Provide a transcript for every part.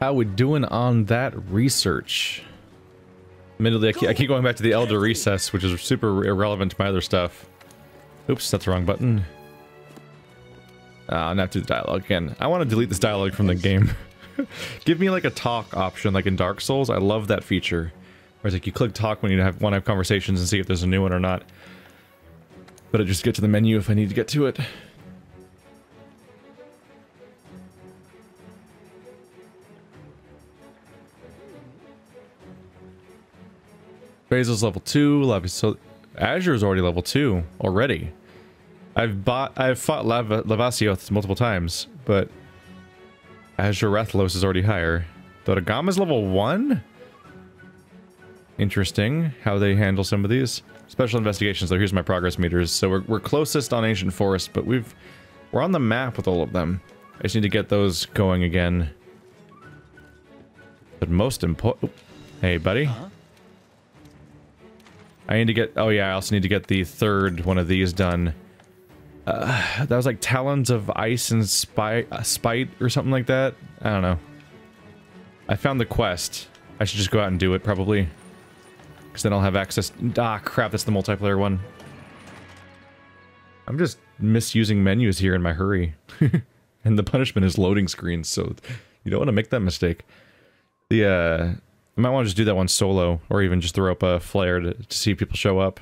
How we doing on that research? Admittedly, I keep going back to the Elder Recess, which is super irrelevant to my other stuff. Oops, that's the wrong button. Now I have to do the dialogue again. I want to delete this dialogue from the game. Give me like a talk option, like in Dark Souls. I love that feature. Where it's like you click talk when you want to have conversations and see if there's a new one or not. But I just get to the menu if I need to get to it. Bazel's level 2, Lavasioth. Azure's already level 2 already. I've fought Lavasioth multiple times, but Azure Rathalos is already higher. Dodogama's level 1? Interesting how they handle some of these. Special investigations, though. Here's my progress meters. So we're closest on Ancient Forest, but we're on the map with all of them. I just need to get those going again. But most important... Hey, buddy. Huh? I need to get... Oh, yeah, I also need to get the third one of these done. That was like Talons of Ice and Spite or something like that. I don't know. I found the quest. I should just go out and do it, probably. Because then I'll have access... Ah, crap, that's the multiplayer one. I'm just misusing menus here in my hurry. And the punishment is loading screens, so you don't want to make that mistake. The, I might want to just do that one solo, or even just throw up a flare to see if people show up.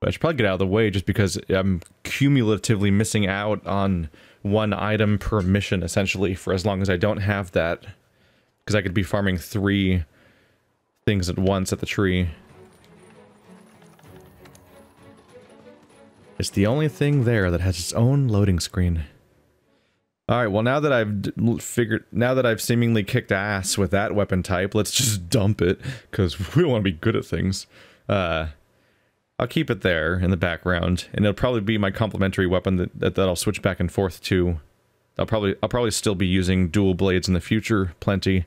But I should probably get out of the way just because I'm cumulatively missing out on one item per mission, essentially, for as long as I don't have that. Because I could be farming 3 things at once at the tree. It's the only thing there that has its own loading screen. All right, well, now that I've seemingly kicked ass with that weapon type, let's just dump it, because we want to be good at things. I'll keep it there in the background, and it'll probably be my complementary weapon that I'll switch back and forth to. I'll probably still be using dual blades in the future, plenty,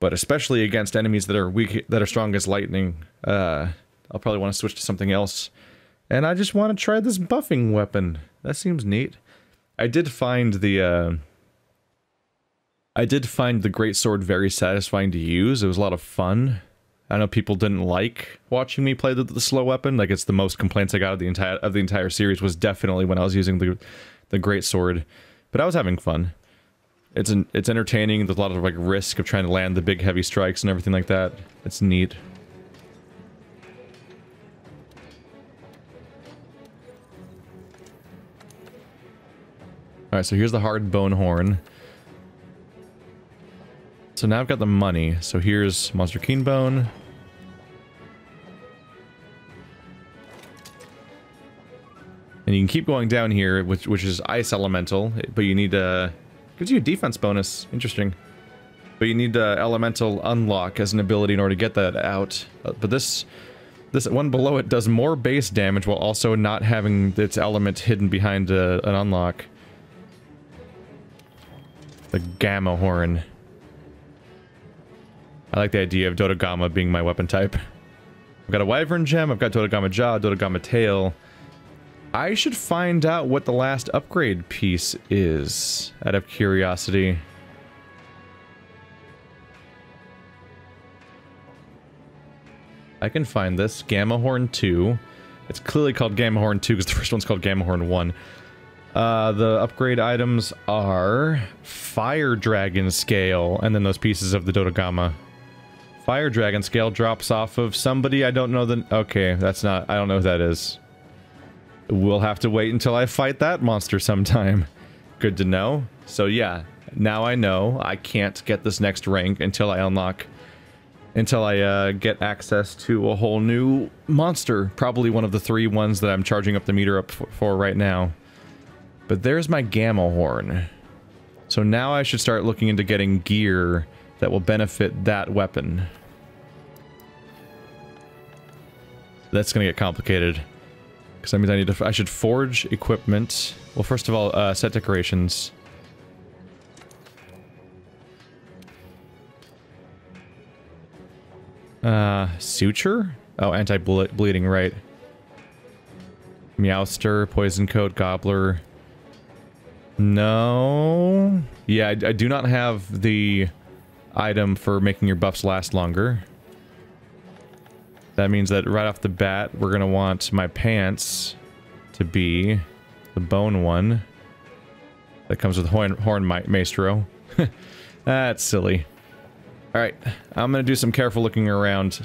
but especially against enemies that are strong as lightning. I'll probably want to switch to something else, and I just want to try this buffing weapon. That seems neat. I did find the greatsword very satisfying to use. It was a lot of fun. I know people didn't like watching me play the slow weapon. Like, it's the most complaints I got of the entire series was definitely when I was using the greatsword. But I was having fun. It's entertaining. There's a lot of like risk of trying to land the big heavy strikes and everything like that. It's neat. Alright, so here's the hard bone horn. So now I've got the money. So here's Monster Keenbone. And you can keep going down here, which is ice elemental, but you need a... Gives you a defense bonus. Interesting. But you need elemental unlock as an ability in order to get that out. But this one below it does more base damage while also not having its element hidden behind an unlock. The Gamma Horn. I like the idea of Dodogama being my weapon type. I've got a Wyvern Gem, I've got Dodogama Jaw, Dodogama Tail. I should find out what the last upgrade piece is, out of curiosity. I can find this, Gamma Horn 2. It's clearly called Gamma Horn 2 because the first one's called Gamma Horn 1. The upgrade items are Fire Dragon Scale, and then those pieces of the Dodogama. Fire Dragon Scale drops off of somebody I don't know the... Okay, that's not... I don't know who that is. We'll have to wait until I fight that monster sometime. Good to know. So yeah, now I know I can't get this next rank until I unlock... Until I get access to a whole new monster. Probably one of the 3 ones that I'm charging up the meter up for right now. But there's my Gamma Horn. So now I should start looking into getting gear that will benefit that weapon. That's gonna get complicated. Because that means I should forge equipment. Well, first of all, set decorations. Suture? Oh, anti-bleeding, right. Meowster, Poison Coat, Gobbler... No. Yeah, I do not have the item for making your buffs last longer. That means that right off the bat, we're going to want my pants to be the bone one. That comes with Horn Maestro. That's silly. Alright, I'm going to do some careful looking around.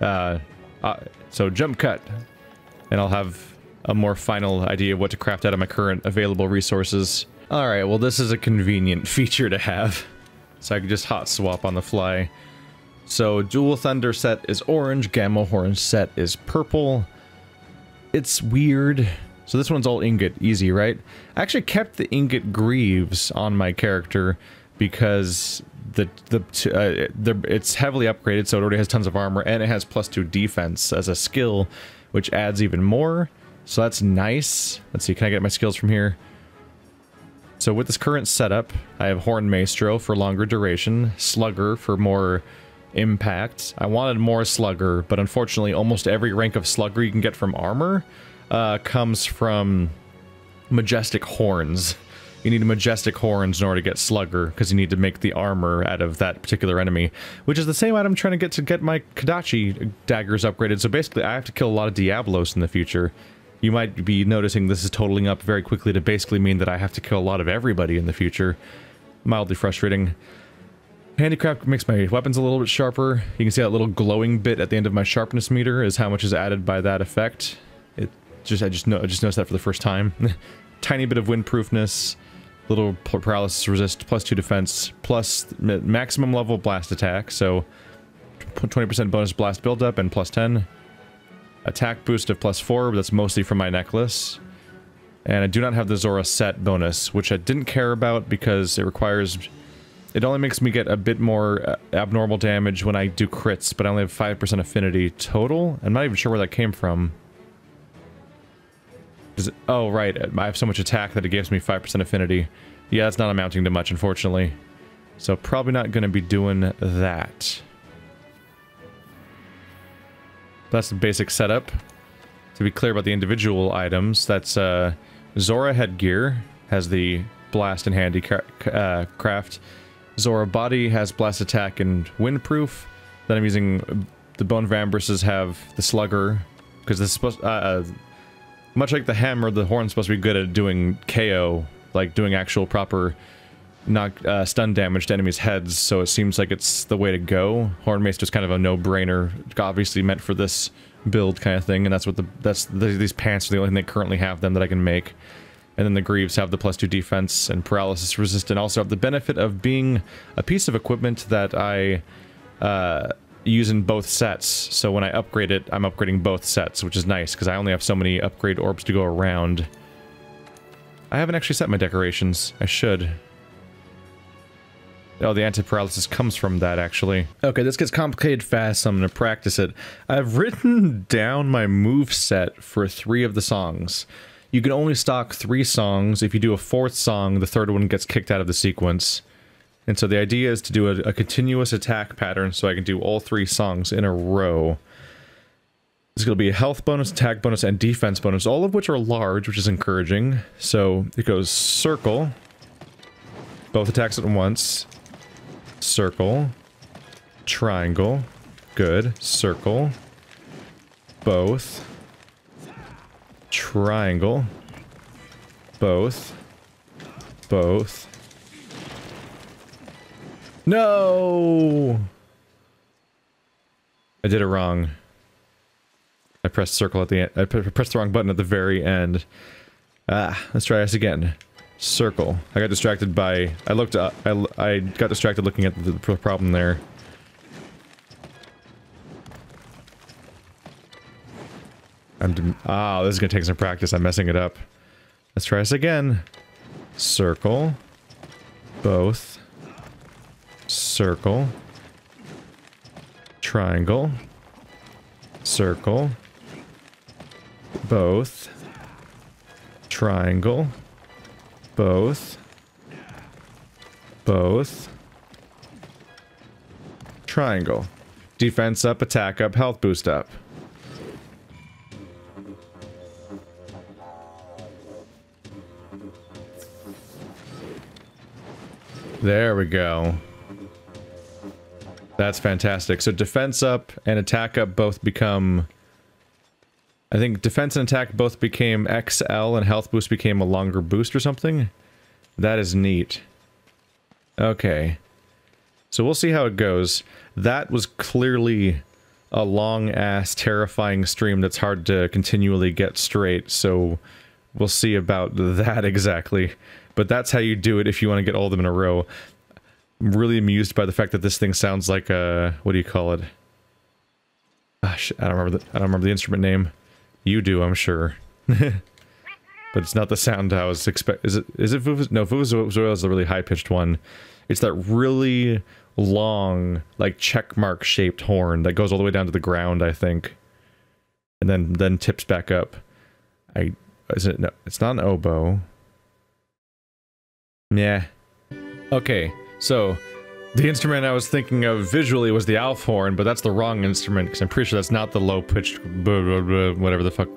So jump cut. And I'll have a more final idea of what to craft out of my current available resources. Alright, well this is a convenient feature to have. So I can just hot swap on the fly. So Dual Thunder set is orange, Gamma Horn set is purple. It's weird. So this one's all ingot, easy, right? I actually kept the ingot greaves on my character because it's heavily upgraded, so it already has tons of armor, and it has +2 defense as a skill, which adds even more. So that's nice. Let's see, can I get my skills from here? So with this current setup, I have Horn Maestro for longer duration, Slugger for more impact. I wanted more Slugger, but unfortunately almost every rank of Slugger you can get from armor comes from Majestic Horns. You need Majestic Horns in order to get Slugger, because you need to make the armor out of that particular enemy. Which is the same item I'm trying to get my Kodachi daggers upgraded, so basically I have to kill a lot of Diablos in the future. You might be noticing this is totaling up very quickly to basically mean that I have to kill a lot of everybody in the future. Mildly frustrating. Handicraft makes my weapons a little bit sharper. You can see that little glowing bit at the end of my sharpness meter is how much is added by that effect. I just noticed that for the first time. Tiny bit of windproofness. Little paralysis resist, +2 defense, plus maximum level blast attack, so 20% bonus blast buildup and +10. Attack boost of +4, but that's mostly from my necklace. And I do not have the Zora set bonus, which I didn't care about because it requires... It only makes me get a bit more abnormal damage when I do crits, but I only have 5% affinity total. I'm not even sure where that came from. Oh, right. I have so much attack that it gives me 5% affinity. Yeah, that's not amounting to much, unfortunately. So probably not going to be doing that. That's the basic setup. To be clear about the individual items, that's Zora headgear has the blast and handicraft. Zora body has blast attack and windproof. Then I'm using the Bone Vambraces have the Slugger, because this is supposed to... much like the hammer, the horn's supposed to be good at doing KO, like doing actual proper stun damage to enemies' heads, so it seems like it's the way to go. Horn Mace is kind of a no-brainer, obviously meant for this build kind of thing, and that's what these pants are the only thing that currently have them that I can make. And then the Greaves have the +2 defense and paralysis resist, and also have the benefit of being a piece of equipment that I use in both sets, so when I upgrade it, I'm upgrading both sets, which is nice, because I only have so many upgrade orbs to go around. I haven't actually set my decorations. I should. Oh, the anti-paralysis comes from that, actually. Okay, this gets complicated fast, so I'm going to practice it. I've written down my moveset for 3 of the songs. You can only stock 3 songs. If you do a 4th song, the 3rd one gets kicked out of the sequence. And so the idea is to do a continuous attack pattern so I can do all 3 songs in a row. There's going to be a health bonus, attack bonus, and defense bonus, all of which are large, which is encouraging. So it goes circle, both attacks at once, circle, triangle, good, circle, both, triangle, both, both. No! I did it wrong. I pressed circle at the end. I pressed the wrong button at the very end. Ah, let's try this again. Circle. I got distracted by... I looked up. I got distracted looking at the problem there. This is gonna take some practice. I'm messing it up. Let's try this again. Circle. Both. Circle, triangle, circle, both, triangle, both, both, triangle. Defense up, attack up, health boost up. There we go. That's fantastic. So defense up and attack up both become... I think defense and attack both became XL and health boost became a longer boost or something. That is neat. Okay. So we'll see how it goes. That was clearly a long-ass, terrifying stream that's hard to continually get straight, so we'll see about that exactly. But that's how you do it if you want to get all of them in a row. I'm really amused by the fact that this thing sounds like a... what do you call it? Gosh, I don't remember the instrument name. You do, I'm sure. But it's not the sound I was expecting. Is it Vuvuzola? No, Vuvuzola is the really high-pitched one. It's that really long, like, checkmark-shaped horn that goes all the way down to the ground, I think. And then tips back up. No, it's not an oboe. Yeah. Okay, so... the instrument I was thinking of visually was the Alf horn, but that's the wrong instrument, because I'm pretty sure that's not the low-pitched... whatever the fuck...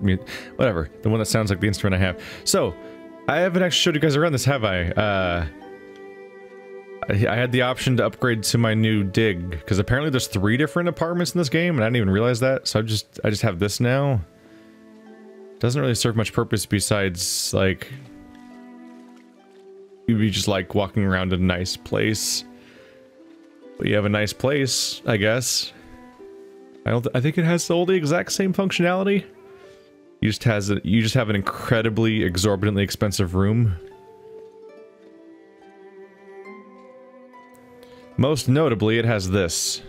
whatever. The one that sounds like the instrument I have. So, I haven't actually showed you guys around this, have I? I had the option to upgrade to my new dig, because apparently there's 3 different apartments in this game, and I didn't even realize that, so I just have this now. Doesn't really serve much purpose besides, like... you'd be just, like, walking around a nice place. But you have a nice place, I guess. I think it has all the exact same functionality. You just have an incredibly exorbitantly expensive room. Most notably, it has this.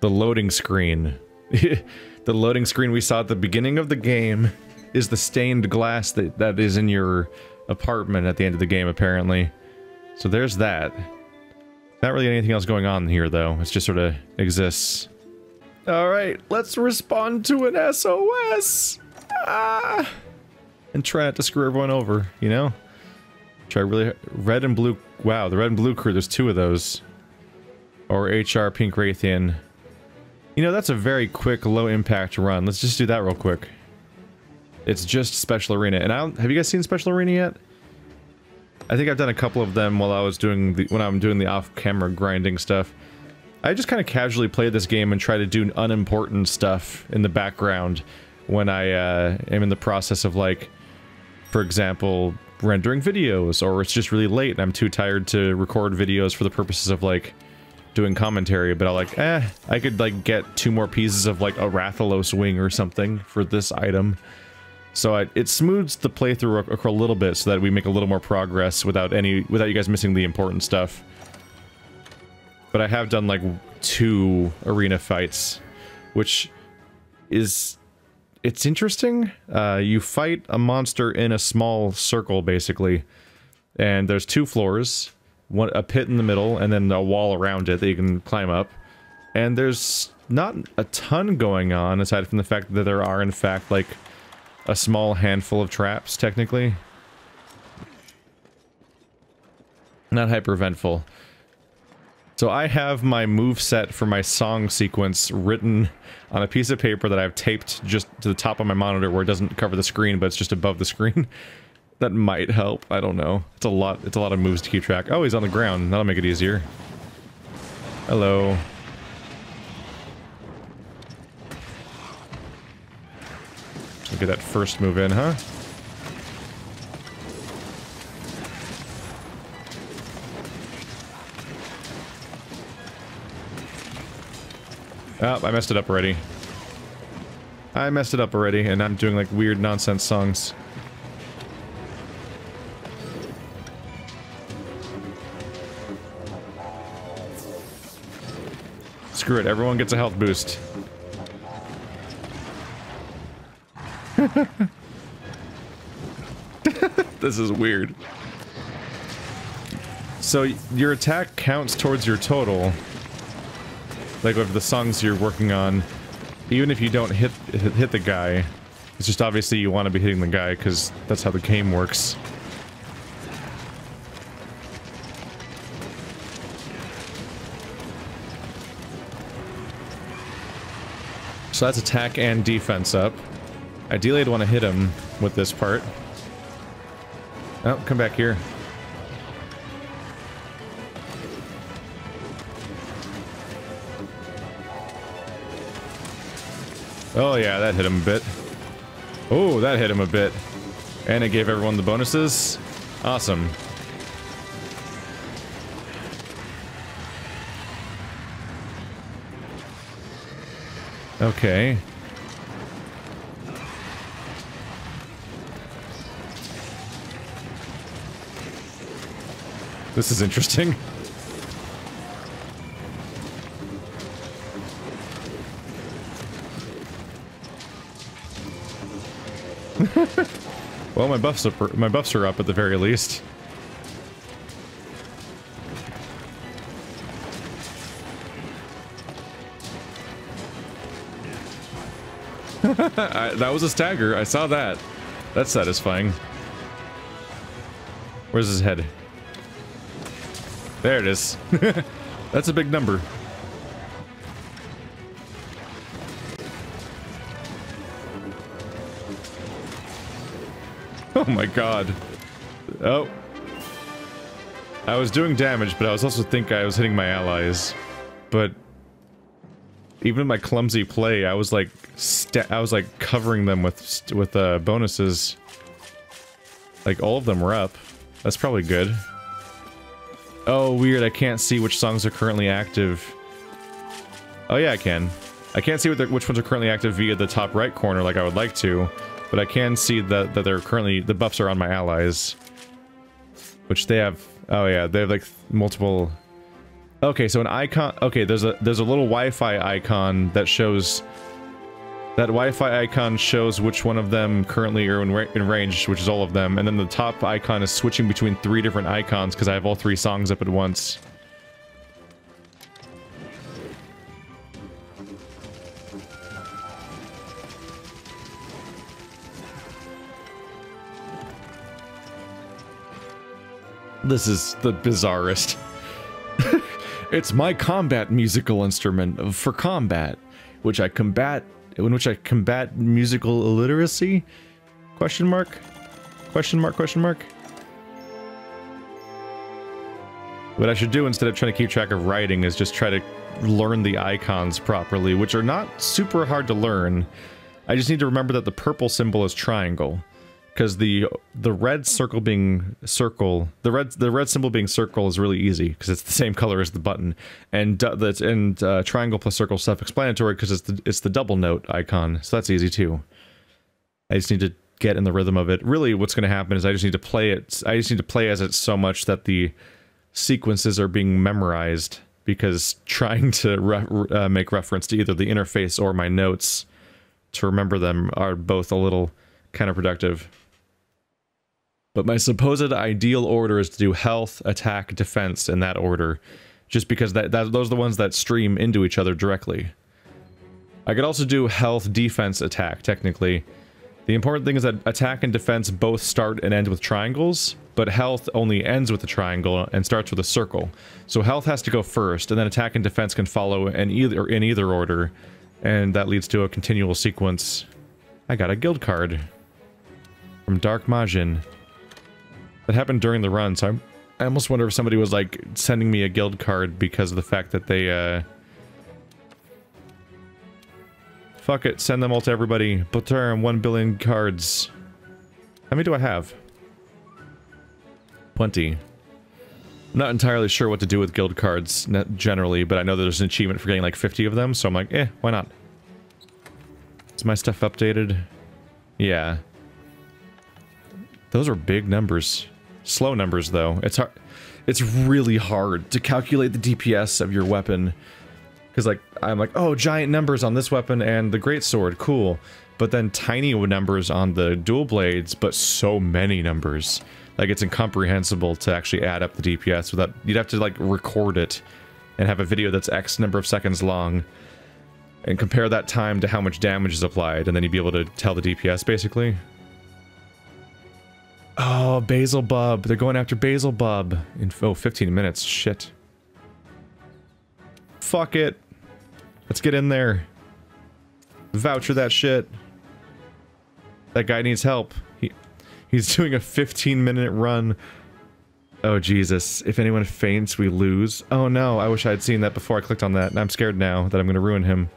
The loading screen. The loading screen we saw at the beginning of the game is the stained glass that is in your apartment at the end of the game, apparently. So there's that. Not really anything else going on here, though. It's just sort of exists. Alright, let's respond to an SOS! Ah! And try not to screw everyone over, you know? Try really... red and blue... wow, the red and blue crew, there's 2 of those. Or HR Pink Rathian. You know, that's a very quick, low-impact run. Let's just do that real quick. It's just Special Arena, and have you guys seen Special Arena yet? I think I've done a couple of them while I was doing the- when I'm doing the off-camera grinding stuff. I just kind of casually play this game and try to do unimportant stuff in the background when I, am in the process of, like, for example, rendering videos, or it's just really late and I'm too tired to record videos for the purposes of, like, doing commentary, but I'll, like, I could, like, get 2 more pieces of, like, a Rathalos wing or something for this item. So it smooths the playthrough a little bit, so that we make a little more progress without you guys missing the important stuff. But I have done, like, 2 arena fights, which is... it's interesting. You fight a monster in a small circle, basically. And there's 2 floors, a pit in the middle, and then a wall around it that you can climb up. And there's not a ton going on, aside from the fact that there are, in fact, like... a small handful of traps, technically. Not hyper-eventful. So I have my moveset for my song sequence written on a piece of paper that I've taped just to the top of my monitor where it doesn't cover the screen, but it's just above the screen. That might help, I don't know. It's a lot of moves to keep track. Oh, he's on the ground. That'll make it easier. Hello. Get that first move in, huh? Oh, I messed it up already. I messed it up already, and I'm doing, like, weird nonsense songs. Screw it, everyone gets a health boost. This is weird. So your attack counts towards your total, like with the songs you're working on, even if you don't hit the guy. It's just obviously you want to be hitting the guy because that's how the game works. So that's attack and defense up. Ideally, I'd want to hit him with this part. Oh, come back here. Oh yeah, that hit him a bit. Oh, that hit him a bit. And it gave everyone the bonuses. Awesome. Okay. This is interesting. Well, my buffs are up at the very least. That was a stagger. I saw that. That's satisfying. Where's his head? There it is. That's a big number. Oh my god. Oh. I was doing damage, but I was also thinking I was hitting my allies. But even my clumsy play, I was like covering them with bonuses. Like all of them were up. That's probably good. Oh, weird. I can't see which songs are currently active. Oh yeah, I can. I can't see which ones are currently active via the top right corner like I would like to, but I can see that they're currently, the buffs are on my allies. Which they have, oh yeah, they have like multiple. Okay, so an icon, okay, there's a little Wi-Fi icon that shows, that Wi-Fi icon shows which one of them currently are in range, which is all of them, and then the top icon is switching between three different icons because I have all three songs up at once. This is the bizarrest. It's my combat musical instrument for combat, in which I combat musical illiteracy? Question mark? Question mark, question mark? What I should do instead of trying to keep track of writing is just try to learn the icons properly, which are not super hard to learn. I just need to remember that the purple symbol is triangle. Because the red symbol being circle is really easy because it's the same color as the button, and triangle plus circle is self-explanatory because it's the double note icon, so that's easy too. I just need to get in the rhythm of it. Really, what's going to happen is I just need to play as it so much that the sequences are being memorized, because trying to make reference to either the interface or my notes to remember them are both a little counterproductive. But my supposed ideal order is to do health, attack, defense in that order, just because those are the ones that stream into each other directly. I could also do health, defense, attack, technically. The important thing is that attack and defense both start and end with triangles, but health only ends with a triangle and starts with a circle. So health has to go first, and then attack and defense can follow in either order, and that leads to a continual sequence. I got a guild card from Dark Majin. That happened during the run, so I almost wonder if somebody was like sending me a guild card because of the fact that they fuck it, send them all to everybody. Buterm, 1 billion cards. How many do I have? 20. I'm not entirely sure what to do with guild cards generally, but I know that there's an achievement for getting like 50 of them, so I'm like, eh, why not? Is my stuff updated? Yeah. Those are big numbers. Slow numbers, though. It's hard. It's really hard to calculate the DPS of your weapon. Because, like, I'm like, oh, giant numbers on this weapon and the greatsword, cool. But then tiny numbers on the dual blades, but so many numbers. Like, it's incomprehensible to actually add up the DPS without. You'd have to, like, record it and have a video that's X number of seconds long. And compare that time to how much damage is applied, and then you'd be able to tell the DPS, basically. Oh, Basilbub. They're going after Basilbub. In, oh, 15 minutes. Shit. Fuck it. Let's get in there. Voucher that shit. That guy needs help. He's doing a 15-minute run. Oh, Jesus. If anyone faints, we lose. Oh, no. I wish I had seen that before I clicked on that. I'm scared now that I'm going to ruin him.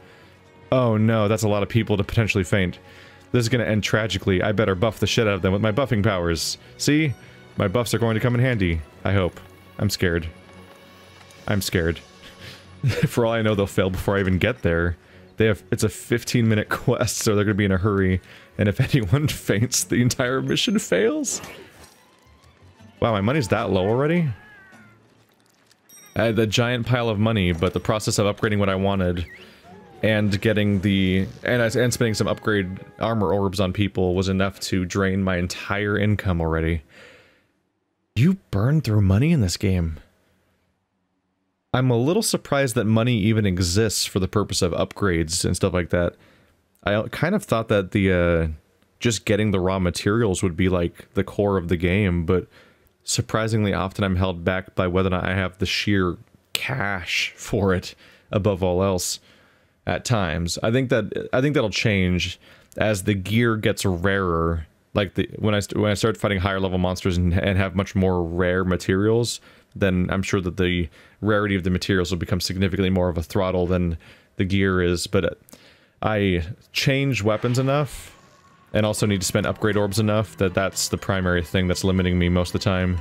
Oh no, that's a lot of people to potentially faint. This is going to end tragically. I better buff the shit out of them with my buffing powers. See? My buffs are going to come in handy. I hope. I'm scared. I'm scared. For all I know, they'll fail before I even get there. They have- it's a 15-minute quest, so they're going to be in a hurry. And if anyone faints, the entire mission fails? Wow, my money's that low already? I had a giant pile of money, but the process of upgrading what I wanted and getting the- and spending some upgrade armor orbs on people was enough to drain my entire income already. You burn through money in this game. I'm a little surprised that money even exists for the purpose of upgrades and stuff like that. I kind of thought that the, just getting the raw materials would be like the core of the game, but surprisingly often I'm held back by whether or not I have the sheer cash for it above all else at times. I think that'll change as the gear gets rarer. Like when I start fighting higher level monsters and have much more rare materials, then I'm sure that the rarity of the materials will become significantly more of a throttle than the gear is. But I change weapons enough, and also need to spend upgrade orbs enough, that that's the primary thing that's limiting me most of the time.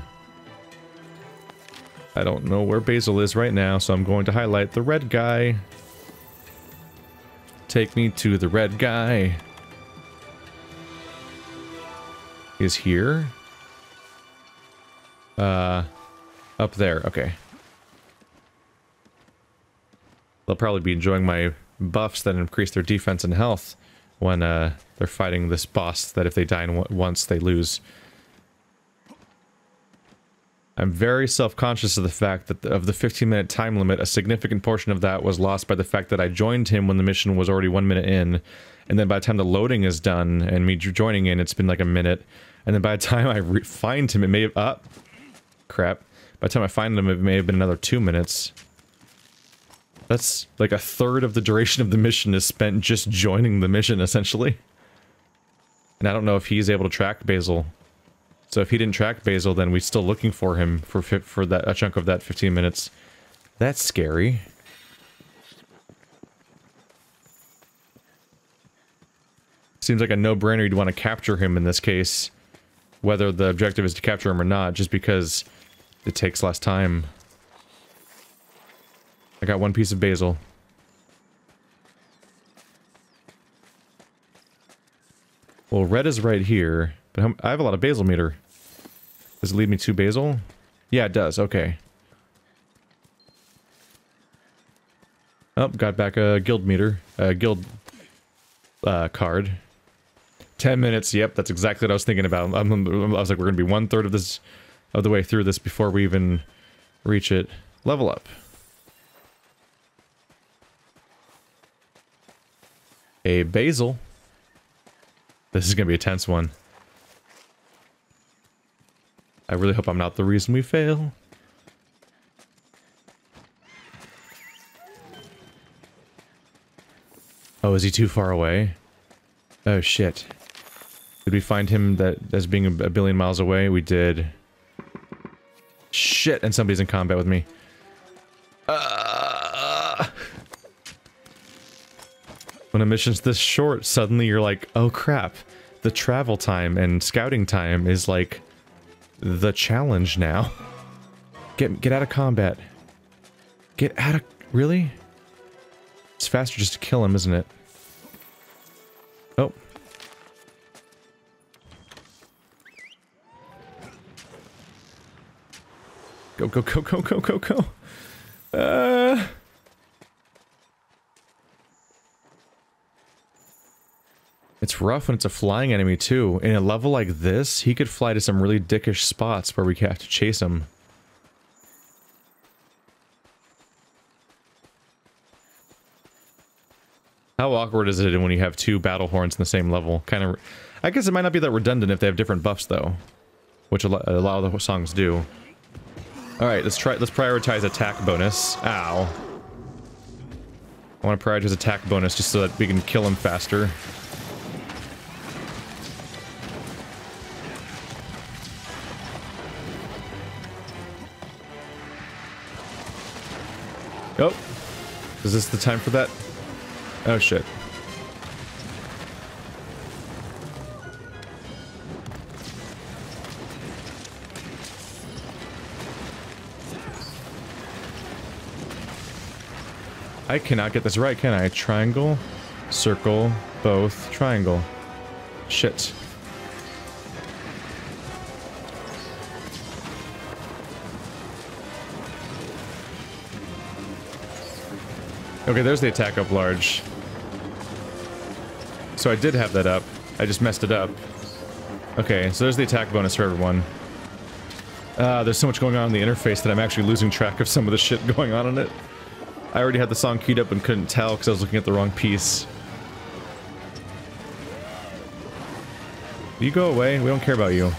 I don't know where Basil is right now, so I'm going to highlight the red guy. Take me to the red guy. Is here. Up there, okay. They'll probably be enjoying my buffs that increase their defense and health when they're fighting this boss that if they die once, they lose. I'm very self-conscious of the fact that of the 15-minute time limit, a significant portion of that was lost by the fact that I joined him when the mission was already 1 minute in, and then by the time the loading is done, and me joining in, it's been like a minute, and then by the time I find him, it may have... Oh, crap. By the time I find him, it may have been another 2 minutes. That's like a third of the duration of the mission is spent just joining the mission, essentially. And I don't know if he's able to track Basil. So if he didn't track Basil, then we're still looking for him for that a chunk of that 15 minutes. That's scary. Seems like a no-brainer you'd want to capture him in this case. Whether the objective is to capture him or not, just because it takes less time. I got one piece of Basil. Well, red is right here, but I have a lot of Basil meter. Does it lead me to Basil? Yeah, it does. Okay. Oh, got back a guild meter. A guild card. 10 minutes. Yep, that's exactly what I was thinking about. I was like, we're gonna be 1/3 of this of the way through this before we even reach it. Level up. A Basil. This is gonna be a tense one. I really hope I'm not the reason we fail. Oh, is he too far away? Oh shit. Did we find him that as being a billion miles away? We did. Shit, and somebody's in combat with me. When a mission's this short, suddenly you're like, oh crap, the travel time and scouting time is like the challenge now. Get out of combat. Get out of... really? It's faster just to kill him, isn't it? Oh. Go, go, go, go, go, go, go. It's rough when it's a flying enemy, too. In a level like this, he could fly to some really dickish spots where we have to chase him. How awkward is it when you have two battle horns in the same level? Kind of... I guess it might not be that redundant if they have different buffs, though. Which a lot of the songs do. Alright, let's prioritize attack bonus. Ow. I want to prioritize attack bonus just so that we can kill him faster. Oh, is this the time for that? Oh shit. I cannot get this right, can I? Triangle, circle, both, triangle. Shit. Okay, there's the attack up large. So I did have that up. I just messed it up. Okay, so there's the attack bonus for everyone. There's so much going on in the interface that I'm actually losing track of some of the shit going on in it. I already had the song queued up and couldn't tell because I was looking at the wrong piece. You go away, we don't care about you.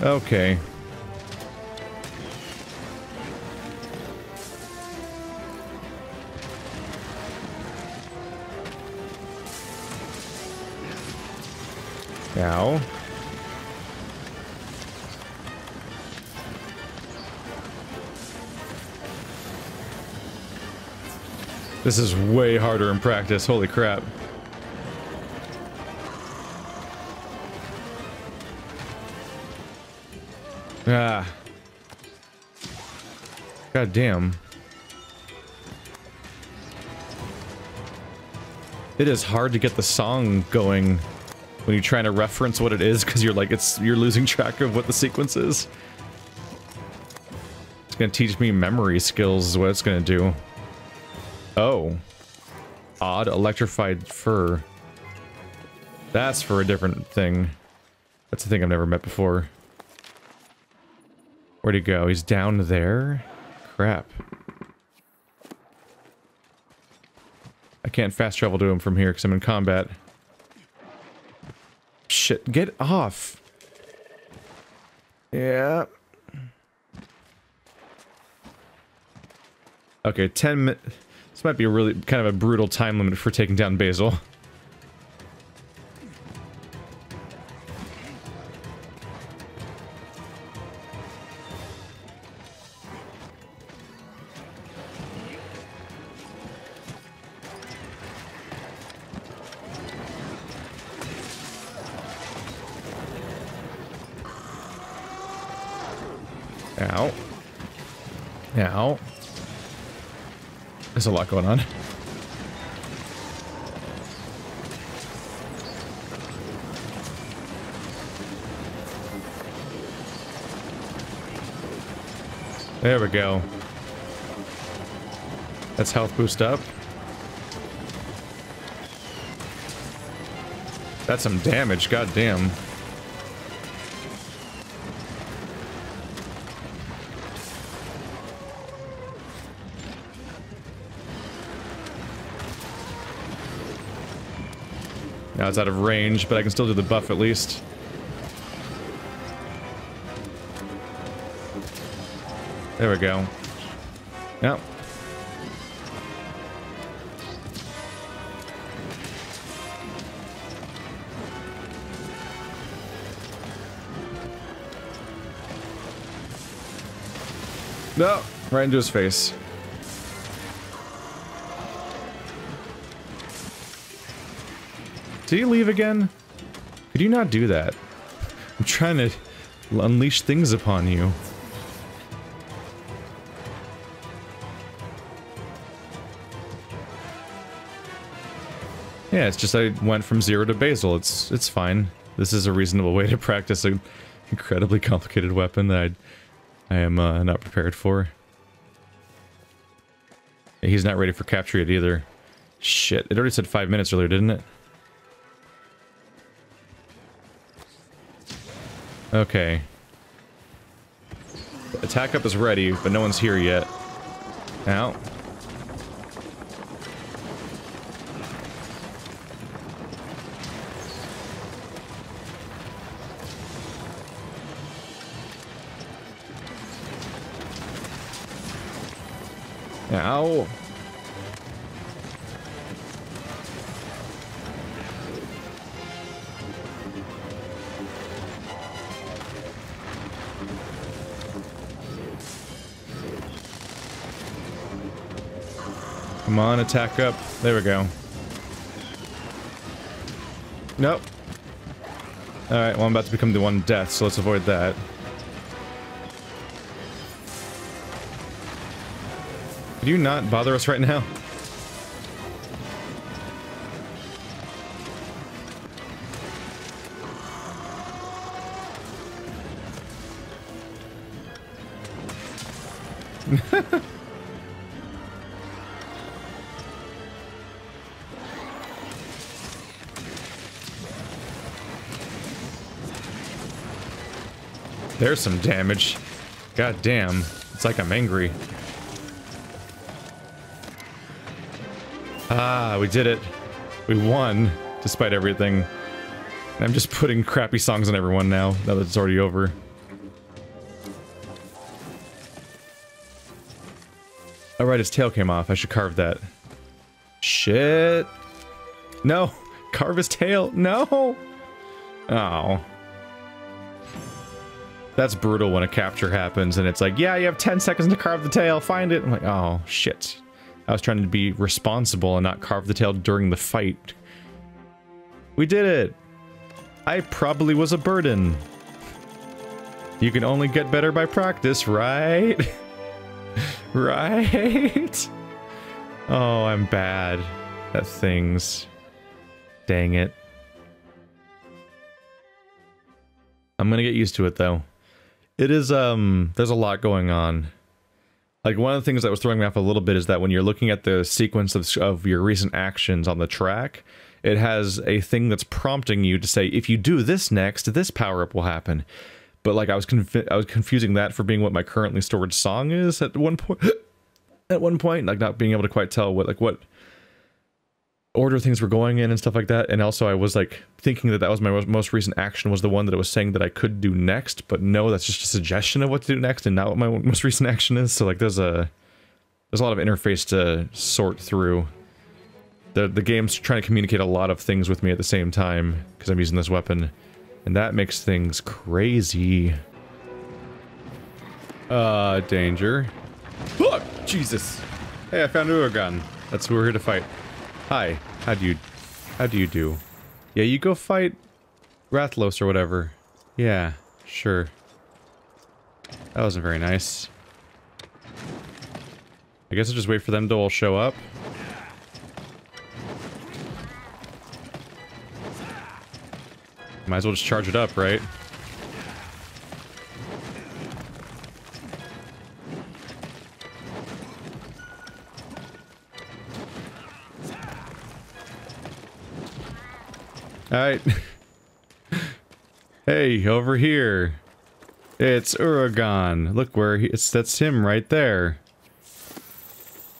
Okay. Now. This is way harder in practice, holy crap. Ah. God damn. It is hard to get the song going when you're trying to reference what it is, because you're like, you're losing track of what the sequence is. It's gonna teach me memory skills is what it's gonna do. Oh. Odd electrified fur. That's for a different thing. That's a thing I've never met before. Where'd he go? He's down there? Crap. I can't fast travel to him from here because I'm in combat. Shit, get off! Yeah. Okay, 10 minutes. This might be a really kind of a brutal time limit for taking down Basil. Ow. Ow. There's a lot going on. There we go. That's health boost up. That's some damage, goddamn. Now it's out of range, but I can still do the buff at least. There we go. Yep. No! Right into his face. Did he leave again? Could you not do that? I'm trying to unleash things upon you. Yeah, it's just I went from zero to Basil. It's fine. This is a reasonable way to practice an incredibly complicated weapon that I am not prepared for. He's not ready for capture yet either. Shit, it already said 5 minutes earlier, didn't it? Okay. Attack up is ready, but no one's here yet. Ow. Ow. Come on, attack up. There we go. Nope. Alright, well I'm about to become the one death, so let's avoid that. Could you not bother us right now? There's some damage. God damn. It's like I'm angry. Ah, we did it. We won, despite everything. I'm just putting crappy songs on everyone now that it's already over. Oh right, his tail came off. I should carve that. Shit. No! Carve his tail! No! Oh. That's brutal when a capture happens and it's like, yeah, you have 10 seconds to carve the tail, find it! I'm like, oh, shit. I was trying to be responsible and not carve the tail during the fight. We did it! I probably was a burden. You can only get better by practice, right? Right? Oh, I'm bad. That things. Dang it. I'm gonna get used to it, though. It is, there's a lot going on. Like, one of the things that was throwing me off a little bit is that when you're looking at the sequence of your recent actions on the track, it has a thing that's prompting you to say, if you do this next, this power-up will happen. But, like, I was confusing that for being what my currently stored song is at one point. Like, not being able to quite tell what, like, what order things were going in and stuff like that. And also I was, like, thinking that that was my most recent action was the one that it was saying that I could do next, but no, that's just a suggestion of what to do next and not what my most recent action is. So, like, there's a lot of interface to sort through. The game's trying to communicate a lot of things with me at the same time, because I'm using this weapon. And that makes things crazy. Danger. Look! Jesus! Hey, I found Uragaan. That's who we're here to fight. Hi. How do you do? Yeah, you go fight Rathalos or whatever. Yeah, sure. That wasn't very nice. I guess I'll just wait for them to all show up. Might as well just charge it up, right? Alright. Hey, over here. It's Uragaan. Look where he is. That's him right there.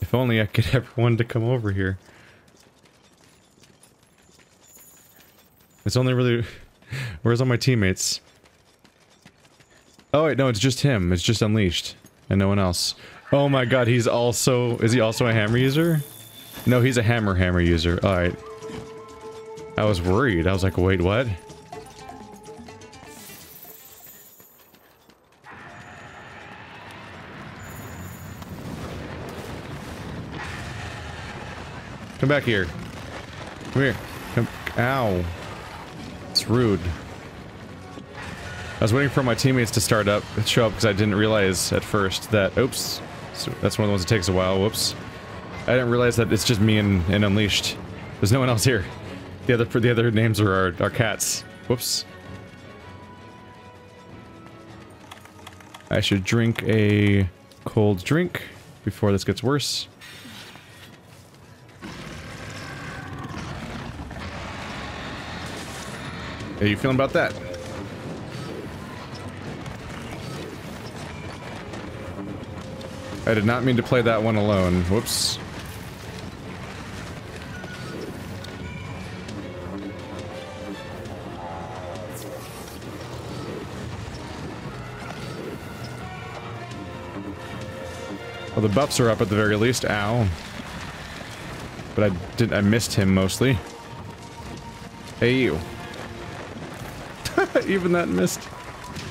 If only I could get everyone to come over here. It's only really... Where's all my teammates? Oh wait, no, it's just him. It's just Unleashed. And no one else. Oh my god, he's also... Is he also a hammer user? No, he's a hammer user. Alright. I was worried. I was like, wait, what? Come back here. Come here. Come... Ow. It's rude. I was waiting for my teammates to show up because I didn't realize at first that... Oops. So that's one of the ones that takes a while. Whoops. I didn't realize that it's just me and Unleashed. There's no one else here. The other names are our cats. Whoops. I should drink a cold drink before this gets worse. How you feeling about that? I did not mean to play that one alone. Whoops. Well, the buffs are up at the very least. Ow. But I missed him mostly. Hey, you. Even that missed.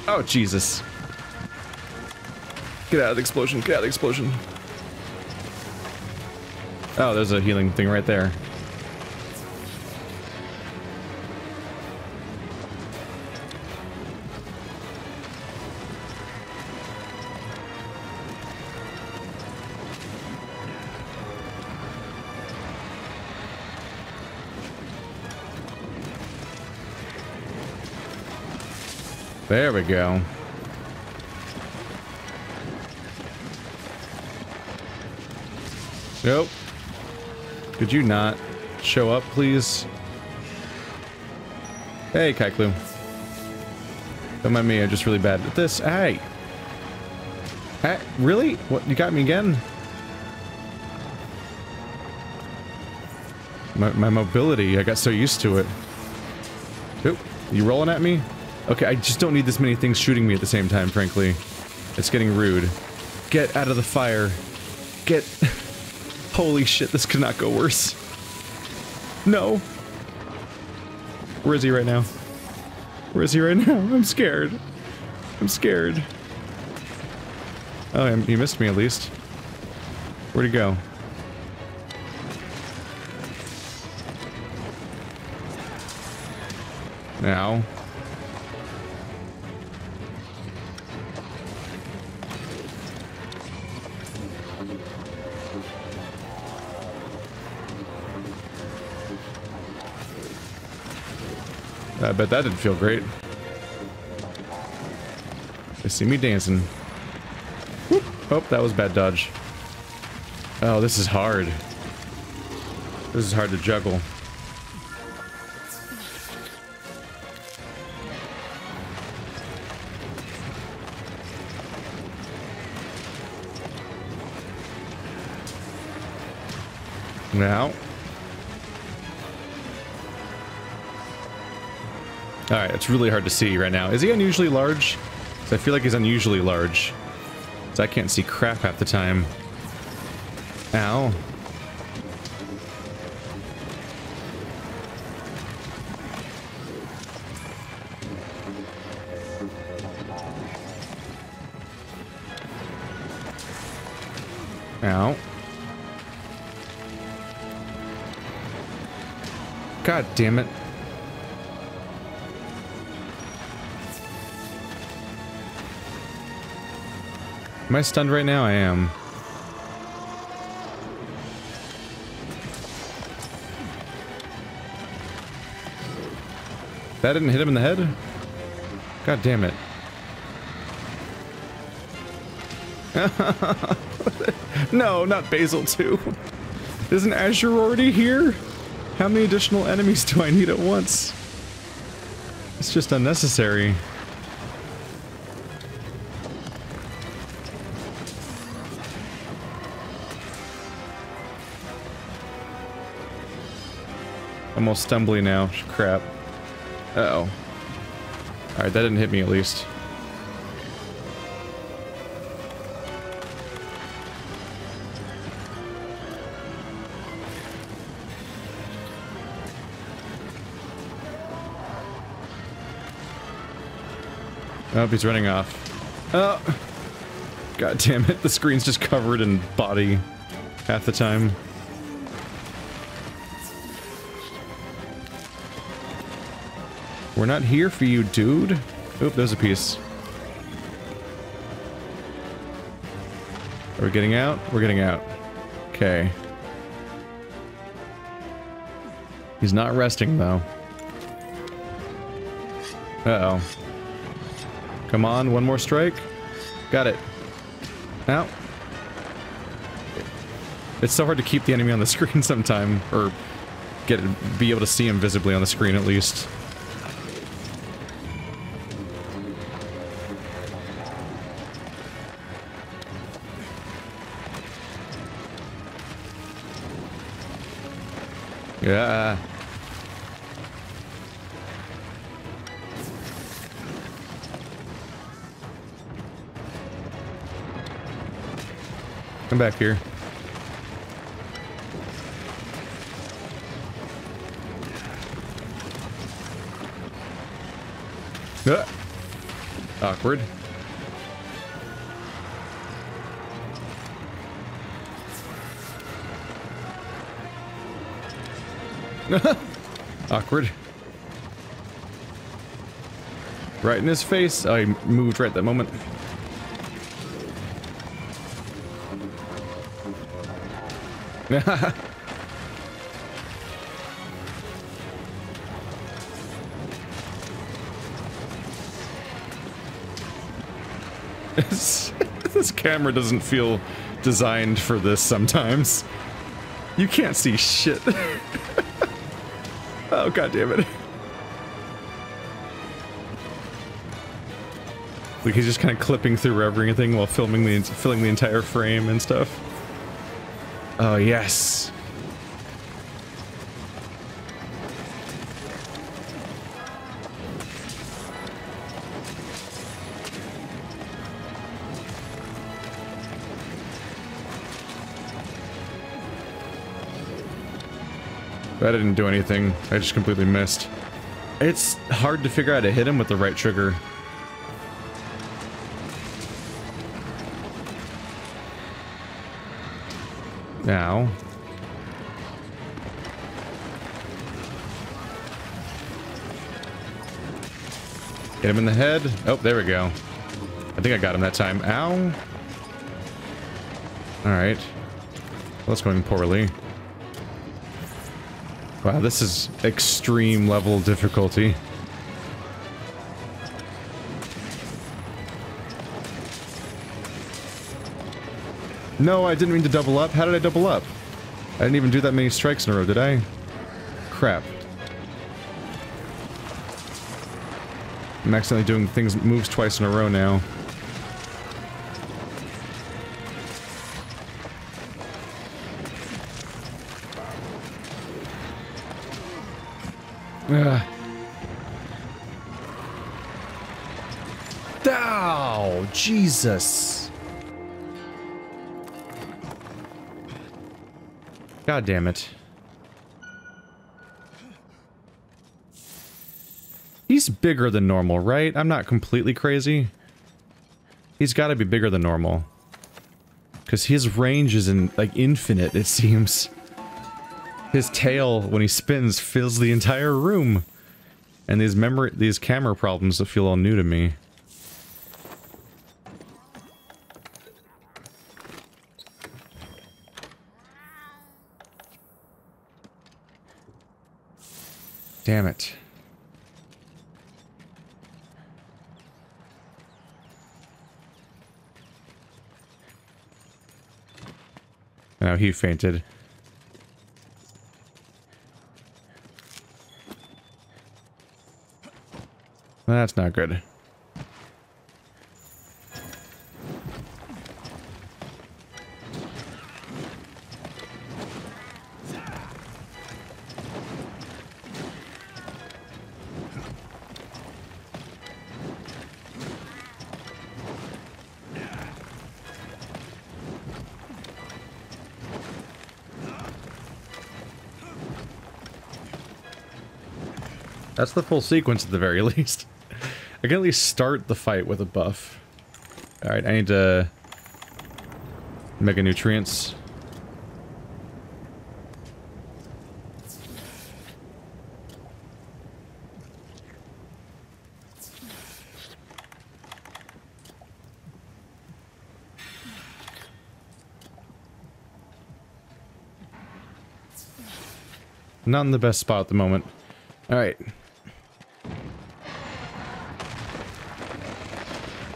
Oh, Jesus. Get out of the explosion. Get out of the explosion. Oh, there's a healing thing right there. There we go. Nope. Could you not show up, please? Hey, Kai Klum. Don't mind me, I'm just really bad at this. Hey! Hey, really? What, you got me again? My mobility, I got so used to it. Oop, you rolling at me? Okay, I just don't need this many things shooting me at the same time, frankly. It's getting rude. Get out of the fire. Get... Holy shit, this could not go worse. No. Where is he right now? Where is he right now? I'm scared. I'm scared. Oh, he missed me at least. Where'd he go? Now. I bet that didn't feel great. They see me dancing. Whoop. Oh, that was bad dodge. Oh, this is hard. This is hard to juggle. Now. Alright, it's really hard to see right now. Is he unusually large? Because I feel like he's unusually large. Because I can't see crap half the time. Ow. Ow. God damn it. Am I stunned right now? I am. That didn't hit him in the head? God damn it. No, not Basil 2. Isn't Azure already here? How many additional enemies do I need at once? It's just unnecessary. Almost stumbly now. Crap. Uh-oh. Alright, that didn't hit me at least. Oh, he's running off. Oh! God damn it, the screen's just covered in body half the time. We're not here for you, dude. Oop, there's a piece. Are we getting out? We're getting out. Okay. He's not resting, though. Uh-oh. Come on, one more strike. Got it. Ow. It's so hard to keep the enemy on the screen sometime, or be able to see him visibly on the screen, at least. Yeah. Come back here. Awkward. Awkward. Right in his face. I moved right at that moment. This camera doesn't feel designed for this sometimes. You can't see shit. Oh, god damn it. Like he's just kind of clipping through everything while filling the entire frame and stuff. Oh, yes. That didn't do anything. I just completely missed. It's hard to figure out how to hit him with the right trigger. Now. Hit him in the head. Oh, there we go. I think I got him that time. Ow. Alright. Well, that's going poorly. Wow, this is extreme level difficulty. No, I didn't mean to double up. How did I double up? I didn't even do that many strikes in a row, did I? Crap. I'm accidentally doing moves twice in a row now. Oh, Jesus. God damn it. He's bigger than normal, right? I'm not completely crazy. He's gotta be bigger than normal. Because his range is like infinite, it seems. His tail, when he spins, fills the entire room. And these camera problems that feel all new to me. Damn it. Now he fainted. That's not good. That's the full sequence at the very least. I can at least start the fight with a buff. Alright, I need to... Mega Nutrients. Not in the best spot at the moment. Alright.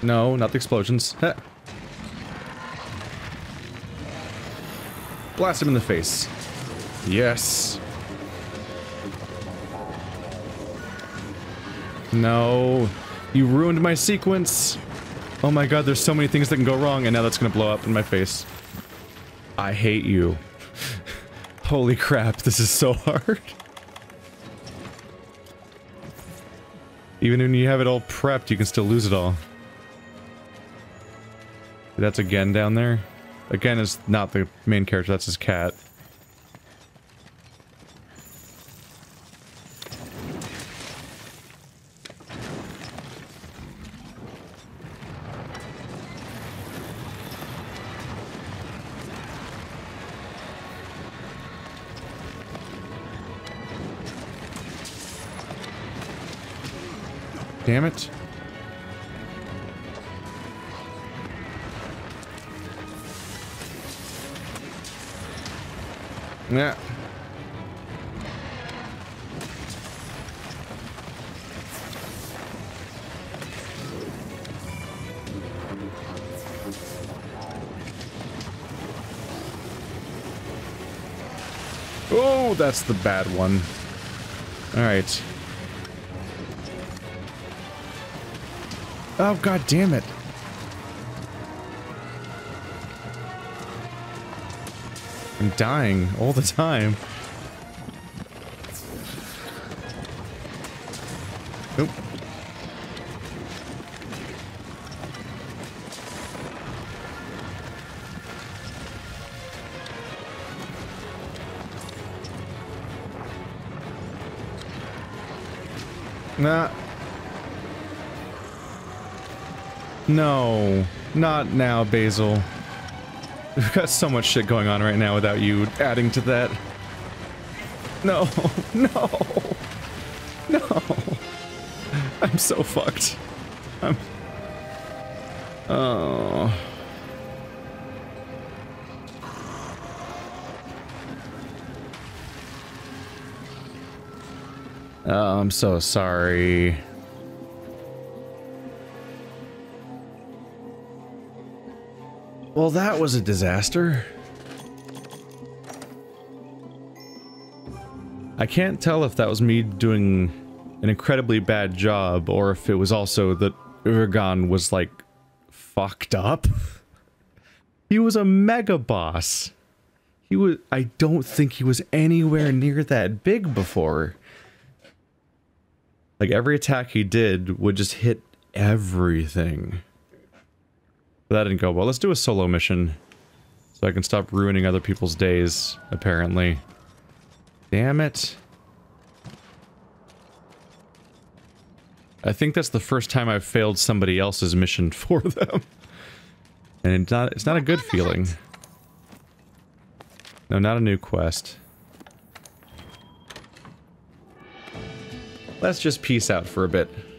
No, not the explosions. Heh. Blast him in the face. Yes. No. You ruined my sequence. Oh my god, there's so many things that can go wrong, and now that's gonna blow up in my face. I hate you. Holy crap, this is so hard. Even when you have it all prepped, you can still lose it all. That's again down there. Again is not the main character, that's his cat. Damn it. Yeah. Oh, that's the bad one. Alright. Oh, god damn it. I'm dying all the time. Nope. Nah. No. Not now, Basil. We've got so much shit going on right now without you adding to that. No. No. No. I'm so fucked. I'm... Oh. Oh, I'm so sorry. Well, that was a disaster. I can't tell if that was me doing an incredibly bad job or if it was also that Uragaan was, like, fucked up. He was a mega boss. He was... I don't think he was anywhere near that big before. Like, every attack he did would just hit everything. But that didn't go well. Let's do a solo mission. So I can stop ruining other people's days, apparently. Damn it. I think that's the first time I've failed somebody else's mission for them. And it's not a good feeling. No, not a new quest. Let's just peace out for a bit.